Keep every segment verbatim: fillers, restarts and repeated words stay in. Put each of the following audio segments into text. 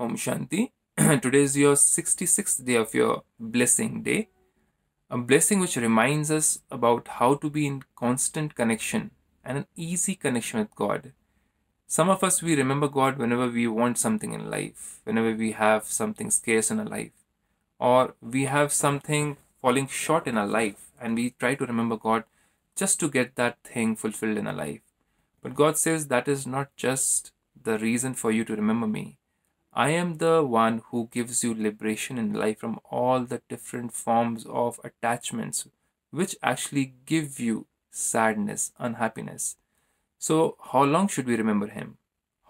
Om Shanti. Today is your sixty-sixth day of your blessing day. A blessing which reminds us about how to be in constant connection and an easy connection with God. Some of us, we remember God whenever we want something in life, whenever we have something scarce in our life, or we have something falling short in our life, and we try to remember God just to get that thing fulfilled in our life. But God says that is not just the reason for you to remember me. I am the one who gives you liberation in life from all the different forms of attachments which actually give you sadness, unhappiness. So how long should we remember him?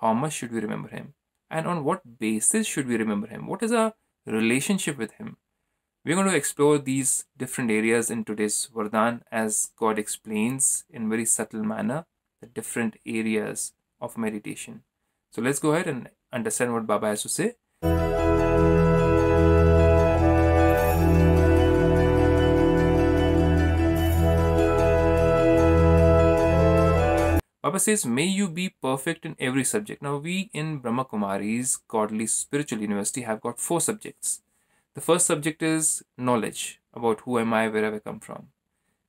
How much should we remember him? And on what basis should we remember him? What is our relationship with him? We're going to explore these different areas in today's Vardhan, as God explains in very subtle manner the different areas of meditation. So let's go ahead and understand what Baba has to say. Baba says, may you be perfect in every subject. Now we in Brahma Kumaris, Godly Spiritual University, have got four subjects. The first subject is knowledge about who am I, where have I come from.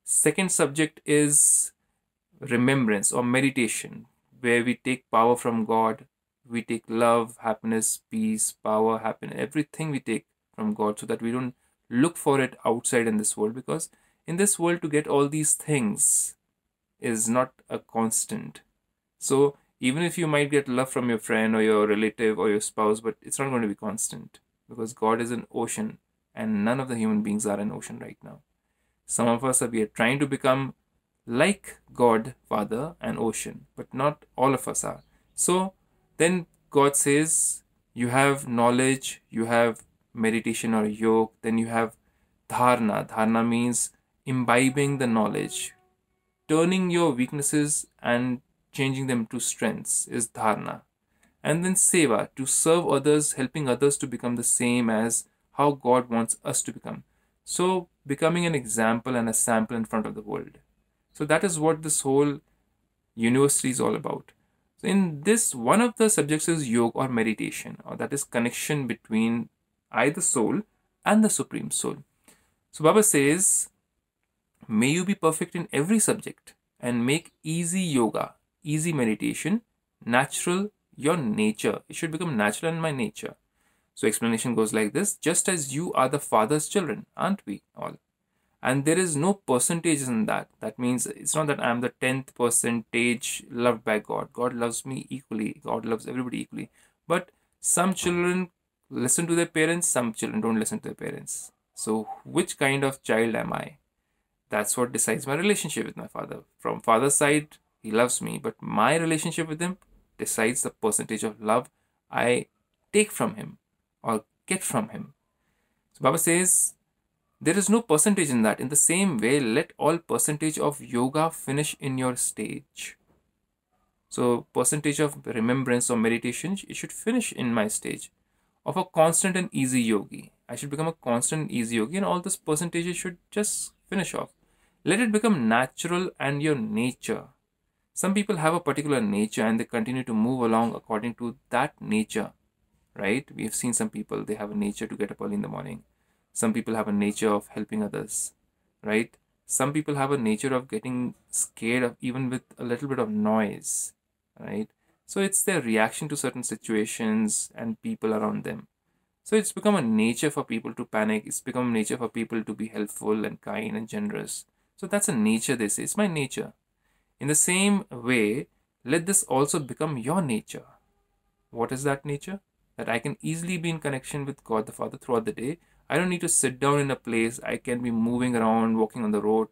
Second subject is remembrance or meditation, where we take power from God. We take love, happiness, peace, power, happiness, everything we take from God, so that we don't look for it outside in this world, because in this world to get all these things is not a constant. So even if you might get love from your friend or your relative or your spouse, but it's not going to be constant, because God is an ocean and none of the human beings are an ocean right now. Some of us are, we are trying to become like God, Father, and ocean, but not all of us are. So then God says, you have knowledge, you have meditation or yoga, then you have dharana. Dharana means imbibing the knowledge. Turning your weaknesses and changing them to strengths is dharana. And then seva, to serve others, helping others to become the same as how God wants us to become. So becoming an example and a sample in front of the world. So that is what this whole university is all about. So in this, one of the subjects is yoga or meditation, or that is connection between I, the soul, and the Supreme Soul. So Baba says, may you be perfect in every subject and make easy yoga, easy meditation, natural, your nature. It should become natural in my nature. So explanation goes like this. Just as you are the Father's children, aren't we all? And there is no percentages in that. That means it's not that I'm the tenth percentage loved by God. God loves me equally. God loves everybody equally. But some children listen to their parents. Some children don't listen to their parents. So which kind of child am I? That's what decides my relationship with my father. From father's side, he loves me. But my relationship with him decides the percentage of love I take from him or get from him. So Baba says, there is no percentage in that. In the same way, let all percentage of yoga finish in your stage. So percentage of remembrance or meditation, it should finish in my stage. Of a constant and easy yogi. I should become a constant and easy yogi, and all this percentages should just finish off. Let it become natural and your nature. Some people have a particular nature and they continue to move along according to that nature. Right? We have seen some people, they have a nature to get up early in the morning. Some people have a nature of helping others, right? Some people have a nature of getting scared of even with a little bit of noise, right? So it's their reaction to certain situations and people around them. So it's become a nature for people to panic. It's become a nature for people to be helpful and kind and generous. So that's a nature, they say. It's my nature. In the same way, let this also become your nature. What is that nature? That I can easily be in connection with God the Father throughout the day. I don't need to sit down in a place. I can be moving around, walking on the road,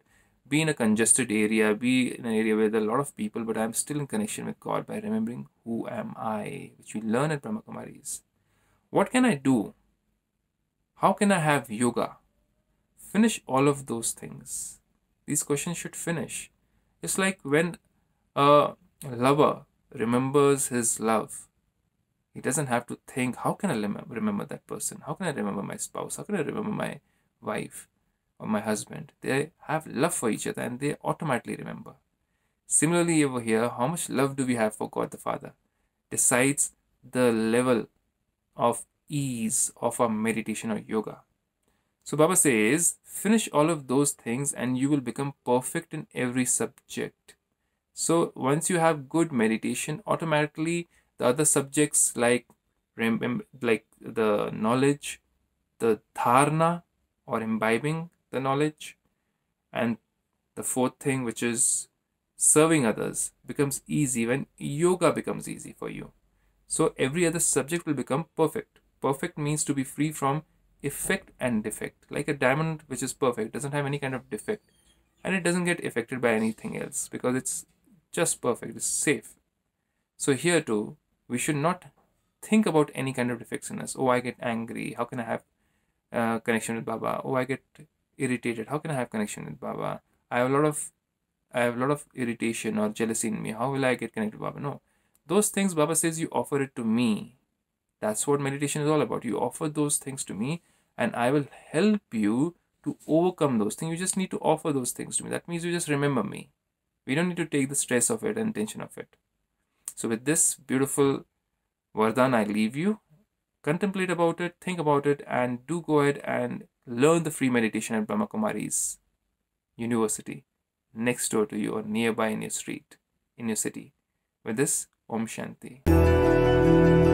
be in a congested area, be in an area where there are a lot of people, but I'm still in connection with God by remembering who am I, which we learn at Brahma Kumaris. What can I do? How can I have yoga? Finish all of those things. These questions should finish. It's like when a lover remembers his love. He doesn't have to think, how can I remember that person? How can I remember my spouse? How can I remember my wife or my husband? They have love for each other and they automatically remember. Similarly over here, how much love do we have for God the Father? Decides the level of ease of a meditation or yoga. So Baba says, finish all of those things and you will become perfect in every subject. So once you have good meditation, automatically the other subjects like like the knowledge, the dharana or imbibing the knowledge, and the fourth thing, which is serving others, becomes easy when yoga becomes easy for you. So every other subject will become perfect. Perfect means to be free from effect and defect, like a diamond which is perfect, doesn't have any kind of defect, and it doesn't get affected by anything else because it's just perfect, it's safe. So here too, we should not think about any kind of defects in us. Oh, I get angry, how can I have uh, connection with Baba? Oh, I get irritated, how can I have connection with Baba? I have a lot of I have a lot of irritation or jealousy in me, how will I get connected to Baba? No, those things Baba says you offer it to me. That's what meditation is all about. You offer those things to me and I will help you to overcome those things. You just need to offer those things to me. That means you just remember me. We don't need to take the stress of it and tension of it. So with this beautiful Vardhan, I leave you. Contemplate about it, think about it, and do go ahead and learn the free meditation at Brahma Kumaris University, next door to you or nearby in your street, in your city. With this, Om Shanti.